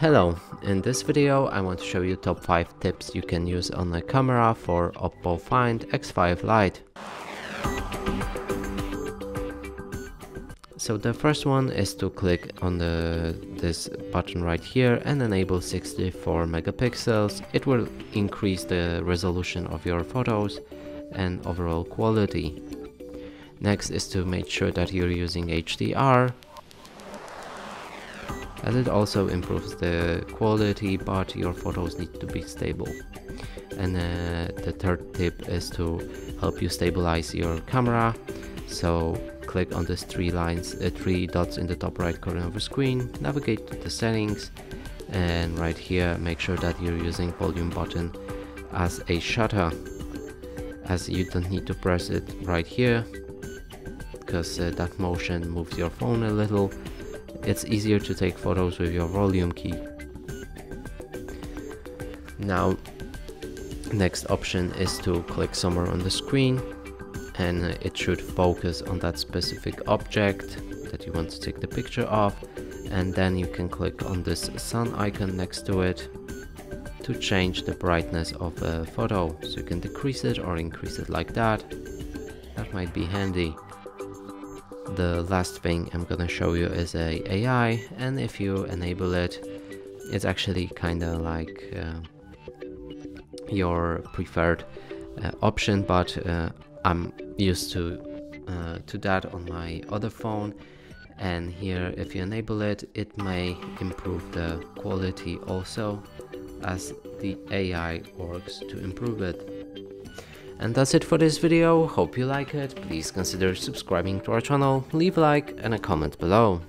Hello, in this video I want to show you top 5 tips you can use on a camera for Oppo Find X5 Lite. So the first one is to click on this button right here and enable 64 megapixels. It will increase the resolution of your photos and overall quality. Next is to make sure that you're using HDR, as it also improves the quality, but your photos need to be stable. And the third tip is to help you stabilize your camera. So click on these three dots in the top right corner of the screen, navigate to the settings, and right here make sure that you're using volume button as a shutter, as you don't need to press it right here, because that motion moves your phone a little. It's easier to take photos with your volume key. Now, next option is to click somewhere on the screen, and it should focus on that specific object that you want to take the picture of, and then you can click on this sun icon next to it to change the brightness of the photo. So you can decrease it or increase it like that. That might be handy. The last thing I'm gonna show you is AI, and if you enable it, it's actually kinda like your preferred option, but I'm used to that on my other phone, and here if you enable it, it may improve the quality also, as the AI works to improve it. And that's it for this video. Hope you like it. Please consider subscribing to our channel, leave a like and a comment below.